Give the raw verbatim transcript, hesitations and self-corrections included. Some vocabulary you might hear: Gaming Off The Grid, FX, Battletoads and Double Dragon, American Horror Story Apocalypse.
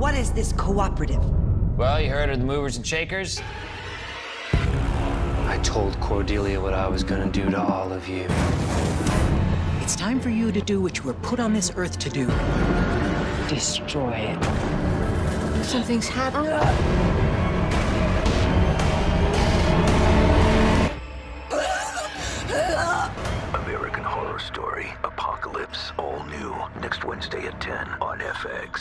What is this cooperative? Well, you heard of the movers and shakers? I told Cordelia what I was gonna do to all of you. It's time for you to do what you were put on this earth to do. Destroy it. Something's happening. American Horror Story Apocalypse, all new, next Wednesday at ten on F X.